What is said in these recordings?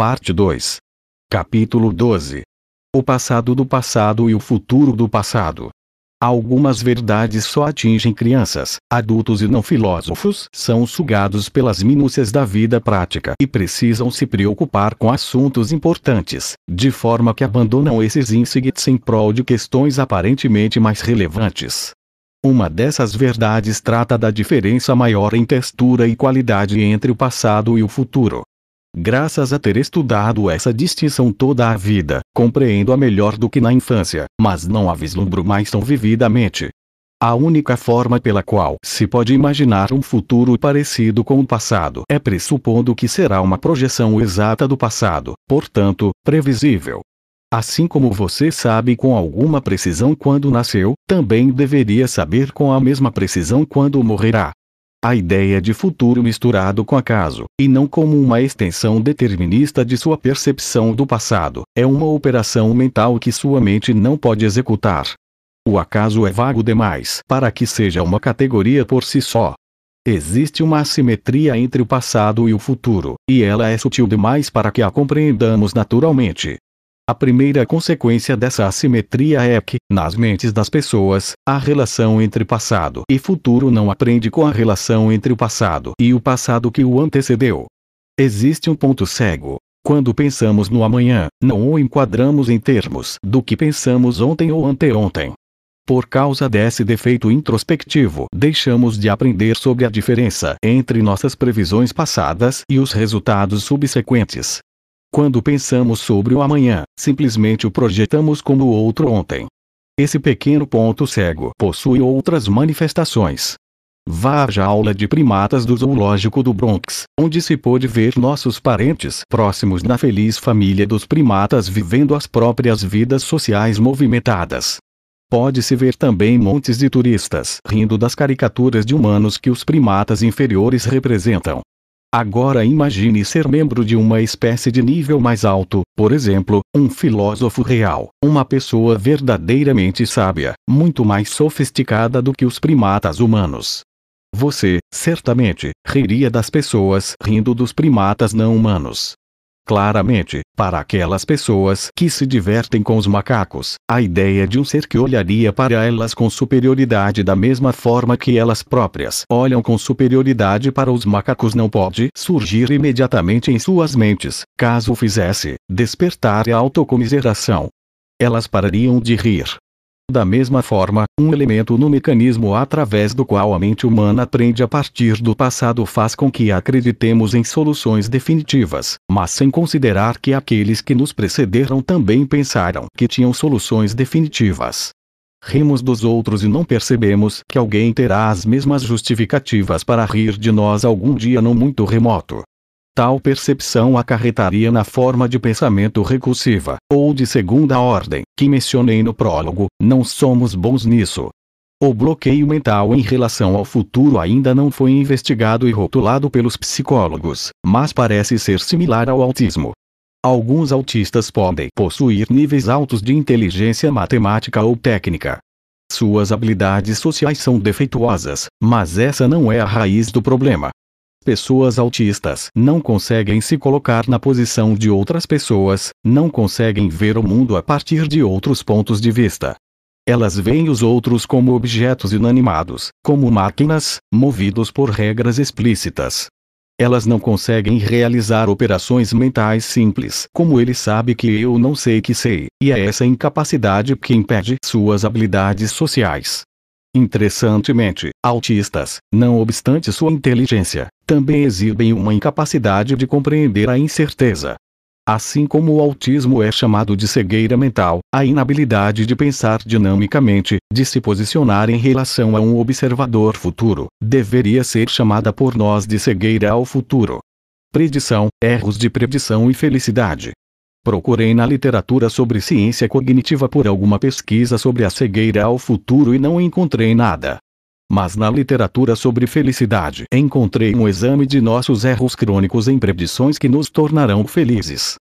Parte 2. Capítulo 12. O passado do passado e o futuro do passado. Algumas verdades só atingem crianças, adultos e não filósofos são sugados pelas minúcias da vida prática e precisam se preocupar com assuntos importantes, de forma que abandonam esses insights em prol de questões aparentemente mais relevantes. Uma dessas verdades trata da diferença maior em textura e qualidade entre o passado e o futuro. Graças a ter estudado essa distinção toda a vida, compreendo-a melhor do que na infância, mas não a vislumbro mais tão vividamente. A única forma pela qual se pode imaginar um futuro parecido com o passado é pressupondo que será uma projeção exata do passado, portanto, previsível. Assim como você sabe com alguma precisão quando nasceu, também deveria saber com a mesma precisão quando morrerá. A ideia de futuro misturado com acaso, e não como uma extensão determinista de sua percepção do passado, é uma operação mental que sua mente não pode executar. O acaso é vago demais para que seja uma categoria por si só. Existe uma assimetria entre o passado e o futuro, e ela é sutil demais para que a compreendamos naturalmente. A primeira consequência dessa assimetria é que, nas mentes das pessoas, a relação entre passado e futuro não aprende com a relação entre o passado e o passado que o antecedeu. Existe um ponto cego. Quando pensamos no amanhã, não o enquadramos em termos do que pensamos ontem ou anteontem. Por causa desse defeito introspectivo, deixamos de aprender sobre a diferença entre nossas previsões passadas e os resultados subsequentes. Quando pensamos sobre o amanhã, simplesmente o projetamos como o outro ontem. Esse pequeno ponto cego possui outras manifestações. Vá à jaula de primatas do zoológico do Bronx, onde se pôde ver nossos parentes próximos na feliz família dos primatas vivendo as próprias vidas sociais movimentadas. Pode-se ver também montes de turistas rindo das caricaturas de humanos que os primatas inferiores representam. Agora imagine ser membro de uma espécie de nível mais alto, por exemplo, um filósofo real, uma pessoa verdadeiramente sábia, muito mais sofisticada do que os primatas humanos. Você, certamente, riria das pessoas rindo dos primatas não humanos. Claramente, para aquelas pessoas que se divertem com os macacos, a ideia de um ser que olharia para elas com superioridade da mesma forma que elas próprias olham com superioridade para os macacos não pode surgir imediatamente em suas mentes, caso o fizesse, despertar a autocomiseração. Elas parariam de rir. Da mesma forma, um elemento no mecanismo através do qual a mente humana aprende a partir do passado faz com que acreditemos em soluções definitivas, mas sem considerar que aqueles que nos precederam também pensaram que tinham soluções definitivas. Rimos dos outros e não percebemos que alguém terá as mesmas justificativas para rir de nós algum dia não muito remoto. Tal percepção acarretaria na forma de pensamento recursiva, ou de segunda ordem, que mencionei no prólogo, não somos bons nisso. O bloqueio mental em relação ao futuro ainda não foi investigado e rotulado pelos psicólogos, mas parece ser similar ao autismo. Alguns autistas podem possuir níveis altos de inteligência matemática ou técnica. Suas habilidades sociais são defeituosas, mas essa não é a raiz do problema. Pessoas autistas não conseguem se colocar na posição de outras pessoas, não conseguem ver o mundo a partir de outros pontos de vista. Elas veem os outros como objetos inanimados, como máquinas, movidos por regras explícitas. Elas não conseguem realizar operações mentais simples, como ele sabe que eu não sei que sei, e é essa incapacidade que impede suas habilidades sociais. Interessantemente, autistas, não obstante sua inteligência, também exibem uma incapacidade de compreender a incerteza. Assim como o autismo é chamado de cegueira mental, a inabilidade de pensar dinamicamente, de se posicionar em relação a um observador futuro, deveria ser chamada por nós de cegueira ao futuro. Predição, erros de predição e felicidade. Procurei na literatura sobre ciência cognitiva por alguma pesquisa sobre a cegueira ao futuro e não encontrei nada. Mas na literatura sobre felicidade encontrei um exame de nossos erros crônicos em predições que nos tornarão felizes.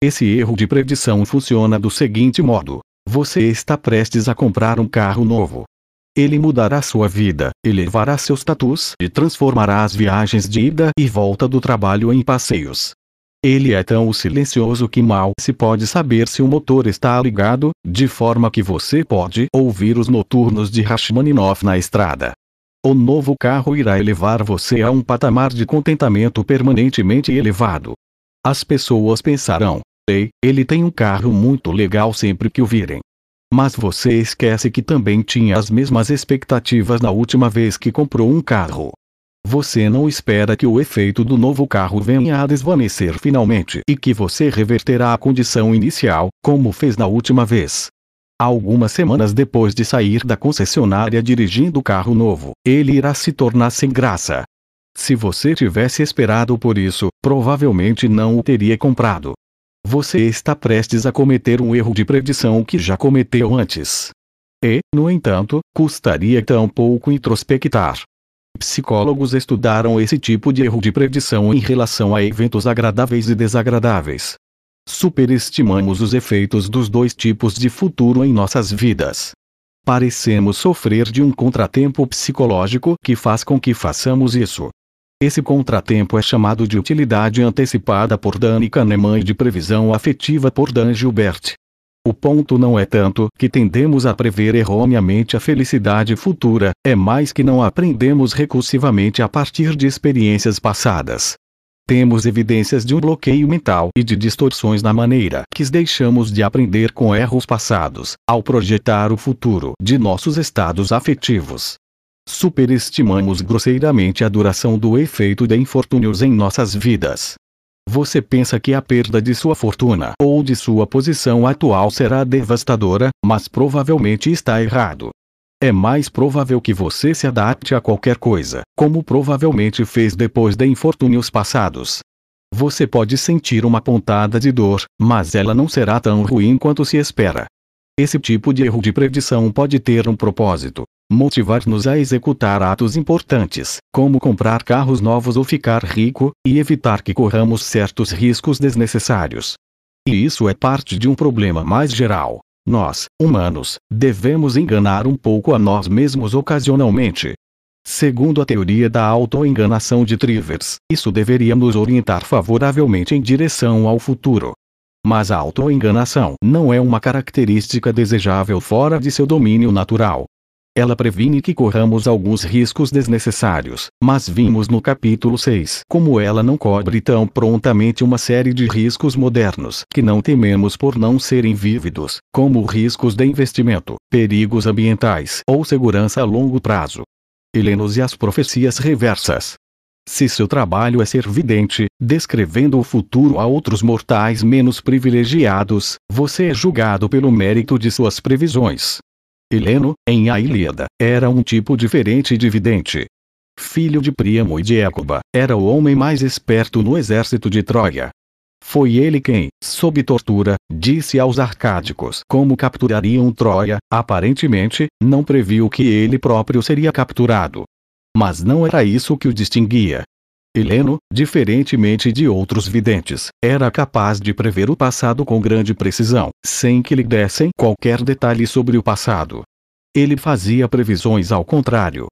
Esse erro de predição funciona do seguinte modo: você está prestes a comprar um carro novo. Ele mudará sua vida, elevará seu status e transformará as viagens de ida e volta do trabalho em passeios. Ele é tão silencioso que mal se pode saber se o motor está ligado, de forma que você pode ouvir os noturnos de Rachmaninov na estrada. O novo carro irá elevar você a um patamar de contentamento permanentemente elevado. As pessoas pensarão, ei, ele tem um carro muito legal sempre que o virem. Mas você esquece que também tinha as mesmas expectativas na última vez que comprou um carro. Você não espera que o efeito do novo carro venha a desvanecer finalmente e que você reverterá a condição inicial, como fez na última vez. Algumas semanas depois de sair da concessionária dirigindo o carro novo, ele irá se tornar sem graça. Se você tivesse esperado por isso, provavelmente não o teria comprado. Você está prestes a cometer um erro de predição que já cometeu antes. E, no entanto, custaria tão pouco introspectar. Psicólogos estudaram esse tipo de erro de predição em relação a eventos agradáveis e desagradáveis. Superestimamos os efeitos dos dois tipos de futuro em nossas vidas. Parecemos sofrer de um contratempo psicológico que faz com que façamos isso. Esse contratempo é chamado de utilidade antecipada por Danny Kahneman e de previsão afetiva por Dan Gilbert. O ponto não é tanto que tendemos a prever erroneamente a felicidade futura, é mais que não aprendemos recursivamente a partir de experiências passadas. Temos evidências de um bloqueio mental e de distorções na maneira que deixamos de aprender com erros passados, ao projetar o futuro de nossos estados afetivos. Superestimamos grosseiramente a duração do efeito de infortúnios em nossas vidas. Você pensa que a perda de sua fortuna ou de sua posição atual será devastadora, mas provavelmente está errado. É mais provável que você se adapte a qualquer coisa, como provavelmente fez depois de infortúnios passados. Você pode sentir uma pontada de dor, mas ela não será tão ruim quanto se espera. Esse tipo de erro de predição pode ter um propósito: motivar-nos a executar atos importantes, como comprar carros novos ou ficar rico, e evitar que corramos certos riscos desnecessários. E isso é parte de um problema mais geral. Nós, humanos, devemos enganar um pouco a nós mesmos ocasionalmente. Segundo a teoria da autoenganação de Trivers, isso deveria nos orientar favoravelmente em direção ao futuro. Mas a autoenganação não é uma característica desejável fora de seu domínio natural. Ela previne que corramos alguns riscos desnecessários, mas vimos no capítulo 6 como ela não cobre tão prontamente uma série de riscos modernos que não tememos por não serem vívidos, como riscos de investimento, perigos ambientais ou segurança a longo prazo. Heleno e as profecias reversas. Se seu trabalho é ser vidente, descrevendo o futuro a outros mortais menos privilegiados, você é julgado pelo mérito de suas previsões. Heleno, em A Ilíada, era um tipo diferente de vidente. Filho de Príamo e de Écuba, era o homem mais esperto no exército de Troia. Foi ele quem, sob tortura, disse aos arcádicos como capturariam Troia, aparentemente, não previu que ele próprio seria capturado. Mas não era isso que o distinguia. Heleno, diferentemente de outros videntes, era capaz de prever o passado com grande precisão, sem que lhe dessem qualquer detalhe sobre o passado. Ele fazia previsões ao contrário.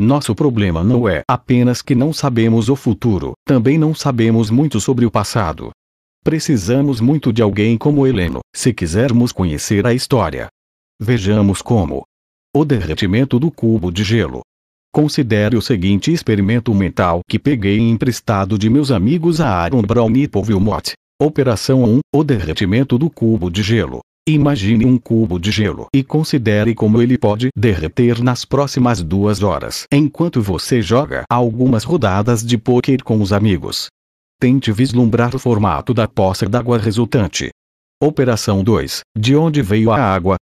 Nosso problema não é apenas que não sabemos o futuro, também não sabemos muito sobre o passado. Precisamos muito de alguém como Heleno, se quisermos conhecer a história. Vejamos como. O derretimento do cubo de gelo. Considere o seguinte experimento mental que peguei emprestado de meus amigos Aaron Brown e Paul Wilmot. Operação 1 – O derretimento do cubo de gelo. Imagine um cubo de gelo e considere como ele pode derreter nas próximas 2 horas enquanto você joga algumas rodadas de pôquer com os amigos. Tente vislumbrar o formato da poça d'água resultante. Operação 2 – De onde veio a água?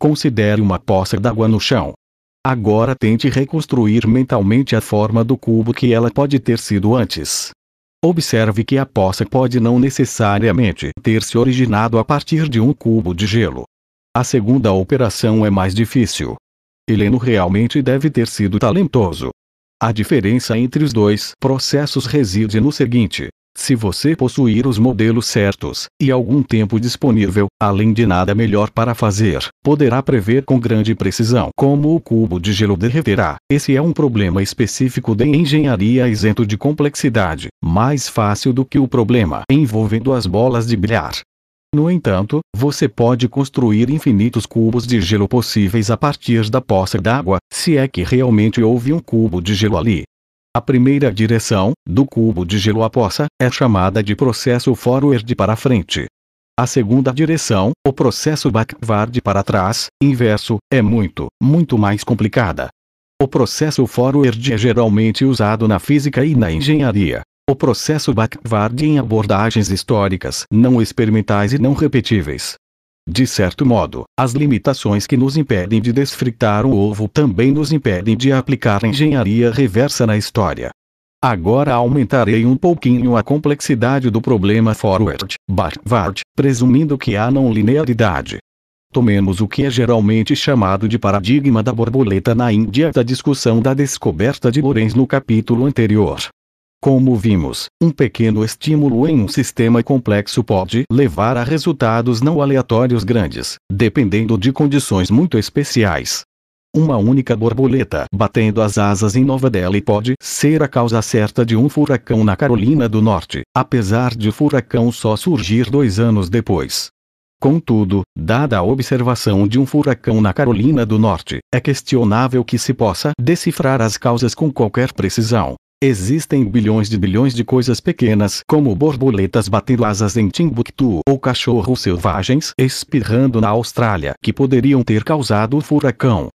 Considere uma poça d'água no chão. Agora tente reconstruir mentalmente a forma do cubo que ela pode ter sido antes. Observe que a poça pode não necessariamente ter se originado a partir de um cubo de gelo. A segunda operação é mais difícil. Heleno realmente deve ter sido talentoso. A diferença entre os dois processos reside no seguinte: Se você possuir os modelos certos, e algum tempo disponível, além de nada melhor para fazer, poderá prever com grande precisão como o cubo de gelo derreterá. Esse é um problema específico de engenharia isento de complexidade, mais fácil do que o problema envolvendo as bolas de bilhar. No entanto, você pode construir infinitos cubos de gelo possíveis a partir da poça d'água, se é que realmente houve um cubo de gelo ali. A primeira direção, do cubo de gelo à poça, é chamada de processo forward para frente. A segunda direção, o processo backward para trás, inverso, é muito, muito mais complicada. O processo forward é geralmente usado na física e na engenharia. O processo backward em abordagens históricas não experimentais e não repetíveis. De certo modo, as limitações que nos impedem de desfrutar o ovo também nos impedem de aplicar engenharia reversa na história. Agora aumentarei um pouquinho a complexidade do problema forward, backward, presumindo que há não linearidade. Tomemos o que é geralmente chamado de paradigma da borboleta na Índia da discussão da descoberta de Lorentz no capítulo anterior. Como vimos, um pequeno estímulo em um sistema complexo pode levar a resultados não aleatórios grandes, dependendo de condições muito especiais. Uma única borboleta batendo as asas em Nova Delhi pode ser a causa certa de um furacão na Carolina do Norte, apesar de o furacão só surgir 2 anos depois. Contudo, dada a observação de um furacão na Carolina do Norte, é questionável que se possa decifrar as causas com qualquer precisão. Existem bilhões de coisas pequenas como borboletas batendo asas em Timbuktu ou cachorros selvagens espirrando na Austrália que poderiam ter causado o furacão.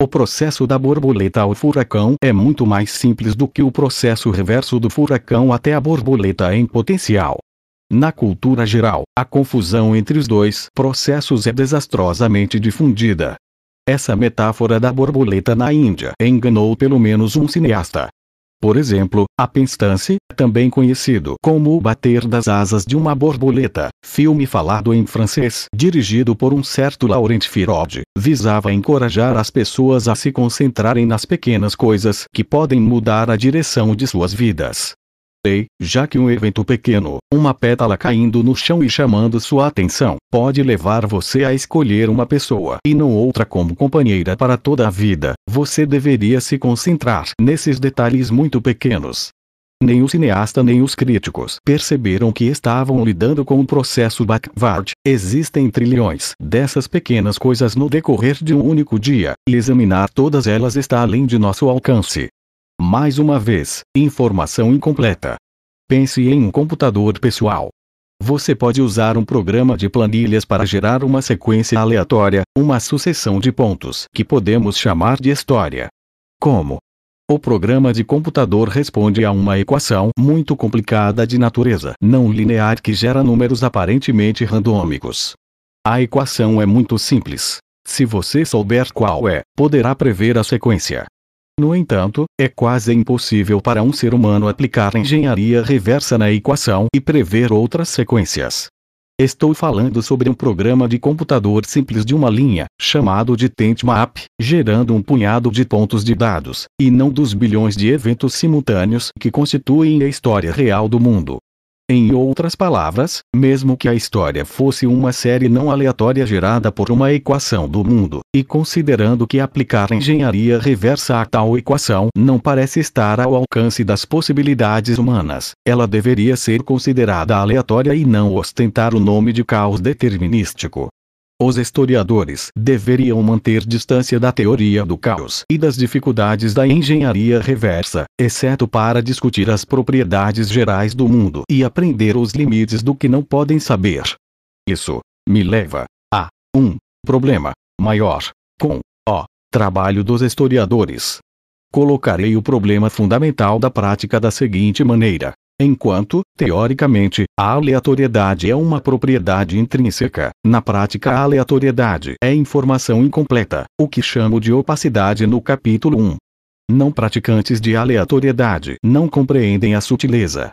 O processo da borboleta ao furacão é muito mais simples do que o processo reverso do furacão até a borboleta em potencial. Na cultura geral, a confusão entre os dois processos é desastrosamente difundida. Essa metáfora da borboleta na Índia enganou pelo menos um cineasta. Por exemplo, a Pinstance, também conhecido como O Bater das Asas de uma Borboleta, filme falado em francês, dirigido por um certo Laurent Firod, visava encorajar as pessoas a se concentrarem nas pequenas coisas que podem mudar a direção de suas vidas. E, já que um evento pequeno, uma pétala caindo no chão e chamando sua atenção, pode levar você a escolher uma pessoa e não outra como companheira para toda a vida, você deveria se concentrar nesses detalhes muito pequenos. Nem o cineasta nem os críticos perceberam que estavam lidando com o processo backward. Existem trilhões dessas pequenas coisas no decorrer de um único dia, e examinar todas elas está além de nosso alcance. Mais uma vez, informação incompleta. Pense em um computador pessoal. Você pode usar um programa de planilhas para gerar uma sequência aleatória, uma sucessão de pontos que podemos chamar de história. Como? O programa de computador responde a uma equação muito complicada de natureza não linear que gera números aparentemente randômicos. A equação é muito simples. Se você souber qual é, poderá prever a sequência. No entanto, é quase impossível para um ser humano aplicar engenharia reversa na equação e prever outras sequências. Estou falando sobre um programa de computador simples de uma linha, chamado de TentMap, gerando um punhado de pontos de dados, e não dos bilhões de eventos simultâneos que constituem a história real do mundo. Em outras palavras, mesmo que a história fosse uma série não aleatória gerada por uma equação do mundo, e considerando que aplicar engenharia reversa a tal equação não parece estar ao alcance das possibilidades humanas, ela deveria ser considerada aleatória e não ostentar o nome de caos determinístico. Os historiadores deveriam manter distância da teoria do caos e das dificuldades da engenharia reversa, exceto para discutir as propriedades gerais do mundo e aprender os limites do que não podem saber. Isso me leva a um problema maior com o trabalho dos historiadores. Colocarei o problema fundamental da prática da seguinte maneira. Enquanto, teoricamente, a aleatoriedade é uma propriedade intrínseca, na prática a aleatoriedade é informação incompleta, o que chamo de opacidade no capítulo 1. Não praticantes de aleatoriedade não compreendem a sutileza.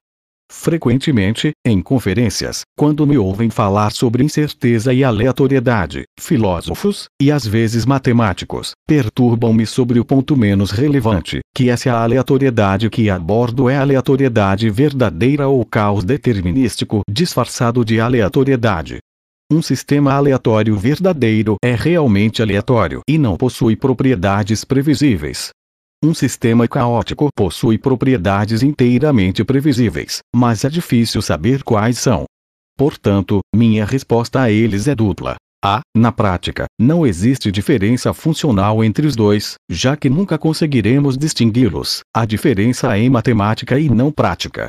Frequentemente, em conferências, quando me ouvem falar sobre incerteza e aleatoriedade, filósofos, e às vezes matemáticos, perturbam-me sobre o ponto menos relevante, que é se a aleatoriedade que abordo é aleatoriedade verdadeira ou caos determinístico disfarçado de aleatoriedade. Um sistema aleatório verdadeiro é realmente aleatório e não possui propriedades previsíveis. Um sistema caótico possui propriedades inteiramente previsíveis, mas é difícil saber quais são. Portanto, minha resposta a eles é dupla. A, na prática, não existe diferença funcional entre os dois, já que nunca conseguiremos distingui-los. A diferença é em matemática e não prática.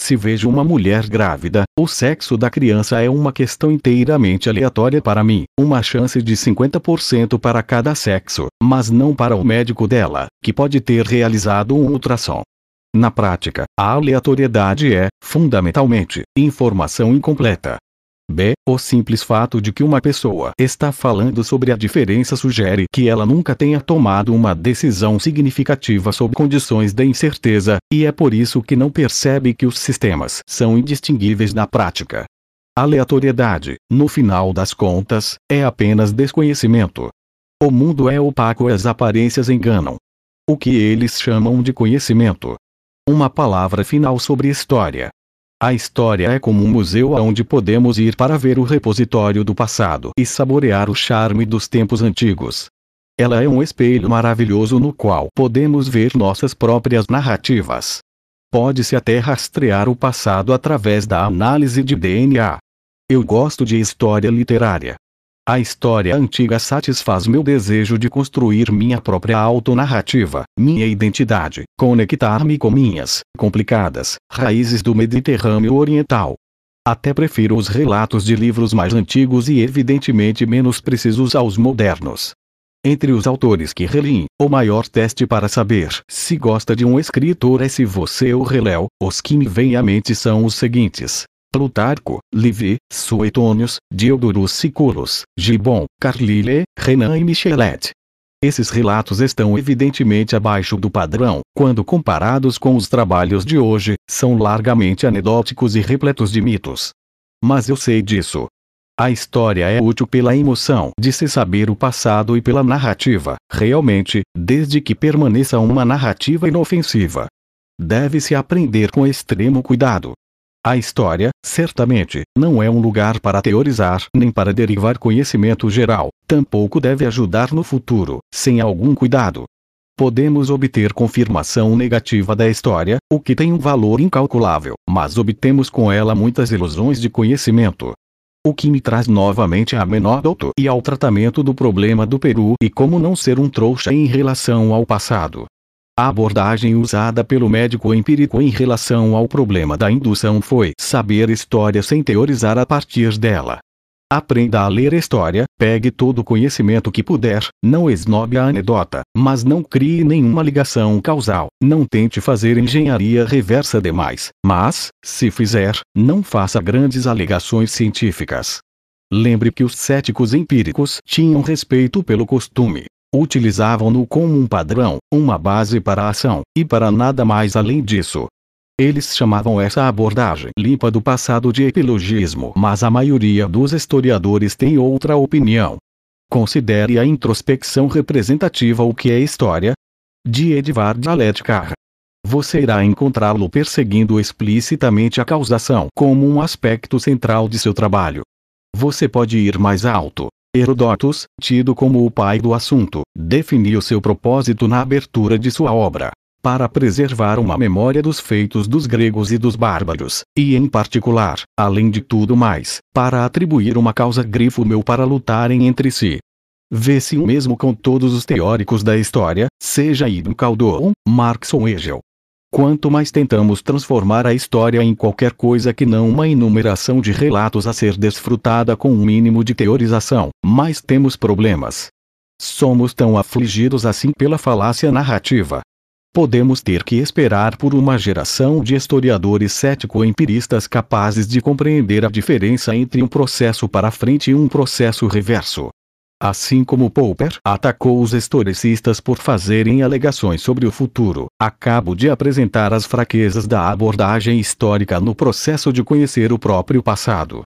Se vejo uma mulher grávida, o sexo da criança é uma questão inteiramente aleatória para mim, uma chance de 50% para cada sexo, mas não para o médico dela, que pode ter realizado um ultrassom. Na prática, a aleatoriedade é, fundamentalmente, informação incompleta. B. O simples fato de que uma pessoa está falando sobre a diferença sugere que ela nunca tenha tomado uma decisão significativa sob condições de incerteza, e é por isso que não percebe que os sistemas são indistinguíveis na prática. Aleatoriedade, no final das contas, é apenas desconhecimento. O mundo é opaco e as aparências enganam. O que eles chamam de conhecimento. Uma palavra final sobre história. A história é como um museu aonde podemos ir para ver o repositório do passado e saborear o charme dos tempos antigos. Ela é um espelho maravilhoso no qual podemos ver nossas próprias narrativas. Pode-se até rastrear o passado através da análise de DNA. Eu gosto de história literária. A história antiga satisfaz meu desejo de construir minha própria autonarrativa, minha identidade, conectar-me com minhas complicadas raízes do Mediterrâneo Oriental. Até prefiro os relatos de livros mais antigos e evidentemente menos precisos aos modernos. Entre os autores que releem, o maior teste para saber se gosta de um escritor é se você o releu. Os que me vêm à mente são os seguintes. Plutarco, Livy, Suetônios, Diodorus Siculus, Gibbon, Carlyle, Renan e Michelet. Esses relatos estão evidentemente abaixo do padrão, quando comparados com os trabalhos de hoje, são largamente anedóticos e repletos de mitos. Mas eu sei disso. A história é útil pela emoção de se saber o passado e pela narrativa, realmente, desde que permaneça uma narrativa inofensiva. Deve-se aprender com extremo cuidado. A história, certamente, não é um lugar para teorizar nem para derivar conhecimento geral, tampouco deve ajudar no futuro, sem algum cuidado. Podemos obter confirmação negativa da história, o que tem um valor incalculável, mas obtemos com ela muitas ilusões de conhecimento. O que me traz novamente a Herodotus e ao tratamento do problema do Peru e como não ser um trouxa em relação ao passado. A abordagem usada pelo médico empírico em relação ao problema da indução foi saber história sem teorizar a partir dela. Aprenda a ler história, pegue todo o conhecimento que puder, não esnobe a anedota, mas não crie nenhuma ligação causal, não tente fazer engenharia reversa demais, mas, se fizer, não faça grandes alegações científicas. Lembre que os céticos empíricos tinham respeito pelo costume. Utilizavam-no como um padrão, uma base para a ação, e para nada mais além disso. Eles chamavam essa abordagem limpa do passado de epilogismo, mas a maioria dos historiadores tem outra opinião. Considere a introspecção representativa o que é história? De Edward Hallett Carr. Você irá encontrá-lo perseguindo explicitamente a causação como um aspecto central de seu trabalho. Você pode ir mais alto. Herodotus, tido como o pai do assunto, definiu seu propósito na abertura de sua obra. Para preservar uma memória dos feitos dos gregos e dos bárbaros, e em particular, além de tudo mais, para atribuir uma causa grifo-meu para lutarem entre si. Vê-se o mesmo com todos os teóricos da história, seja Ibn Khaldun, Marx ou Hegel. Quanto mais tentamos transformar a história em qualquer coisa que não uma enumeração de relatos a ser desfrutada com um mínimo de teorização, mais temos problemas. Somos tão afligidos assim pela falácia narrativa. Podemos ter que esperar por uma geração de historiadores cético-empiristas capazes de compreender a diferença entre um processo para frente e um processo reverso. Assim como Popper atacou os historicistas por fazerem alegações sobre o futuro, acabo de apresentar as fraquezas da abordagem histórica no processo de conhecer o próprio passado.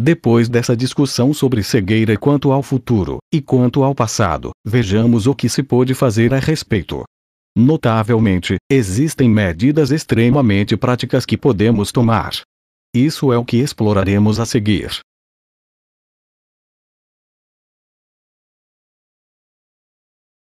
Depois dessa discussão sobre cegueira quanto ao futuro, e quanto ao passado, vejamos o que se pode fazer a respeito. Notavelmente, existem medidas extremamente práticas que podemos tomar. Isso é o que exploraremos a seguir.